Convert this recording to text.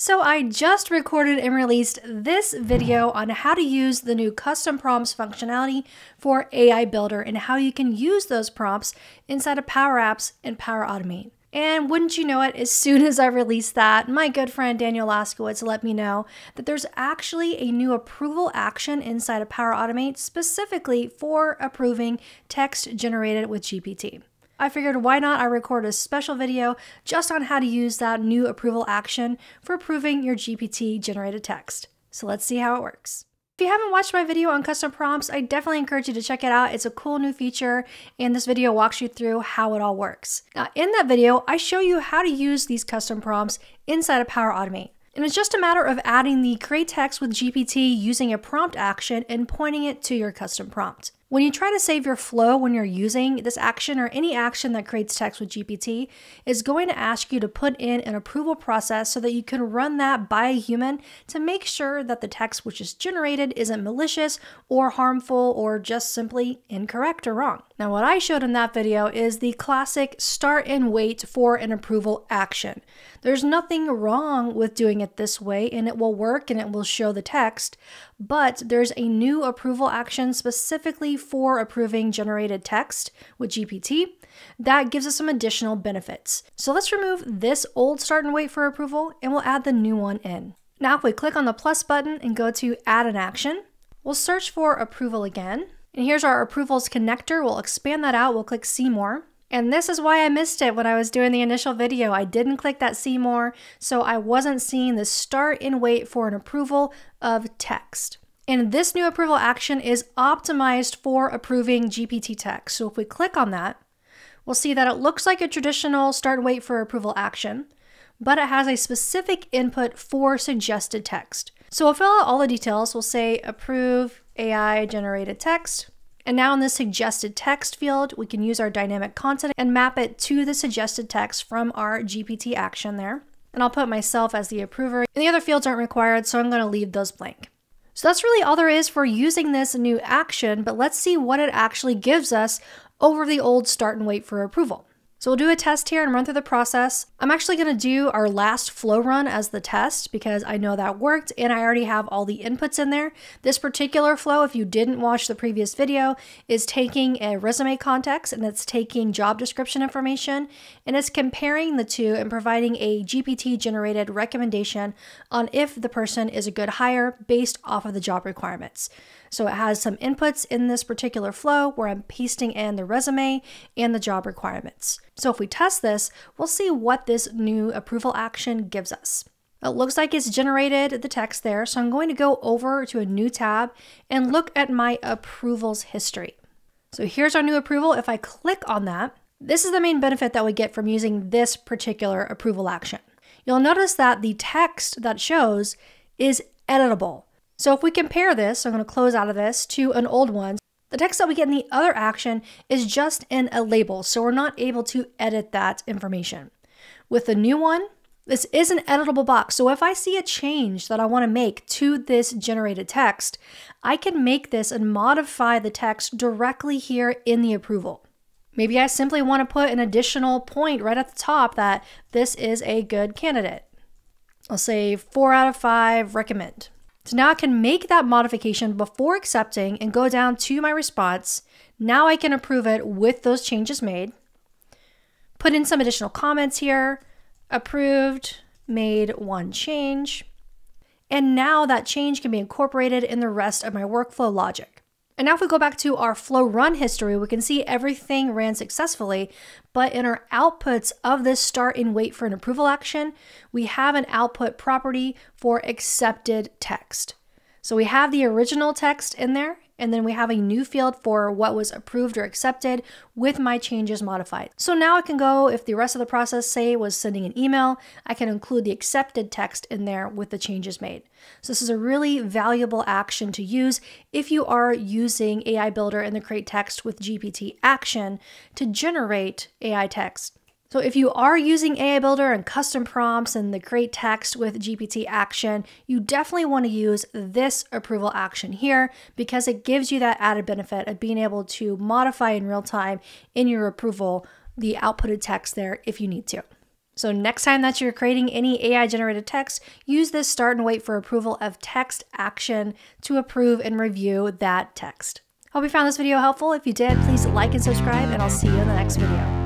So I just recorded and released this video on how to use the new custom prompts functionality for AI Builder and how you can use those prompts inside of Power Apps and Power Automate. And wouldn't you know it, as soon as I released that, my good friend Daniel Laskowitz let me know that there's actually a new approval action inside of Power Automate specifically for approving text generated with GPT. I figured why not I record a special video just on how to use that new approval action for approving your GPT generated text. So let's see how it works. If you haven't watched my video on custom prompts, I definitely encourage you to check it out. It's a cool new feature, and this video walks you through how it all works. Now, in that video, I show you how to use these custom prompts inside of Power Automate. And it's just a matter of adding the create text with GPT using a prompt action and pointing it to your custom prompt. When you try to save your flow when you're using this action or any action that creates text with GPT, it's going to ask you to put in an approval process so that you can run that by a human to make sure that the text which is generated isn't malicious or harmful or just simply incorrect or wrong. Now, what I showed in that video is the classic start and wait for an approval action. There's nothing wrong with doing it this way, and it will work and it will show the text, but there's a new approval action specifically for approving generated text with GPT that gives us some additional benefits. So let's remove this old start and wait for approval, and we'll add the new one in. Now, if we click on the plus button and go to add an action, we'll search for approval again. And here's our approvals connector. We'll expand that out. We'll click see more. And this is why I missed it when I was doing the initial video. I didn't click that see more, so I wasn't seeing the start and wait for an approval of text. And this new approval action is optimized for approving GPT text. So if we click on that, we'll see that it looks like a traditional start and wait for approval action, but it has a specific input for suggested text. So we'll fill out all the details. We'll say approve AI generated text. And now in the suggested text field, we can use our dynamic content and map it to the suggested text from our GPT action there. And I'll put myself as the approver, and the other fields aren't required, so I'm going to leave those blank. So that's really all there is for using this new action, but let's see what it actually gives us over the old start and wait for approval. So we'll do a test here and run through the process. I'm actually going to do our last flow run as the test because I know that worked and I already have all the inputs in there. This particular flow, if you didn't watch the previous video, is taking a resume context and it's taking job description information and it's comparing the two and providing a GPT generated recommendation on if the person is a good hire based off of the job requirements. So it has some inputs in this particular flow where I'm pasting in the resume and the job requirements. So if we test this, we'll see what this new approval action gives us. It looks like it's generated the text there, so I'm going to go over to a new tab and look at my approvals history. So here's our new approval. If I click on that, this is the main benefit that we get from using this particular approval action. You'll notice that the text that shows is editable. So if we compare this, I'm going to close out of this to an old one. The text that we get in the other action is just in a label, so we're not able to edit that information. With the new one, this is an editable box, so if I see a change that I want to make to this generated text, I can make this and modify the text directly here in the approval. Maybe I simply want to put an additional point right at the top that this is a good candidate. I'll say 4 out of 5 recommend. So now I can make that modification before accepting and go down to my response. Now I can approve it with those changes made. Put in some additional comments here. Approved, made one change. And now that change can be incorporated in the rest of my workflow logic. And now if we go back to our flow run history, we can see everything ran successfully, but in our outputs of this start and wait for an approval action, we have an output property for accepted text. So we have the original text in there, and then we have a new field for what was approved or accepted with my changes modified. So now I can go, if the rest of the process, say, was sending an email, I can include the accepted text in there with the changes made. So this is a really valuable action to use if you are using AI Builder and the Create Text with GPT action to generate AI text. So if you are using AI Builder and custom prompts and the create text with GPT action, you definitely want to use this approval action here because it gives you that added benefit of being able to modify in real time in your approval the outputted text there if you need to. So next time that you're creating any AI-generated text, use this start and wait for approval of text action to approve and review that text. Hope you found this video helpful. If you did, please like and subscribe, and I'll see you in the next video.